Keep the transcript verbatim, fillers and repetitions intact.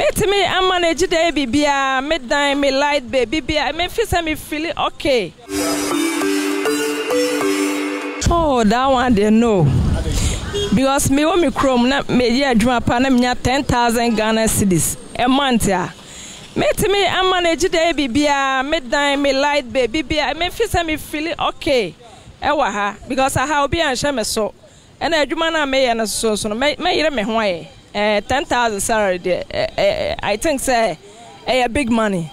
Met me, I manage day, baby. I met them, me light, baby. I me feel, me feeling okay. Oh, that one they know. Because me want me chrome, na me here drama pan, me nya ten thousand Ghana cedis a month ya. Met me, I manage day, baby. I met them, me light, baby. I me feel, me feeling okay. Ewa ha, because I have been shame so. And I drama na me na so so. Me me here me huaye. Uh, ten thousand salary there. Uh, uh, I think say, uh, a uh, big money.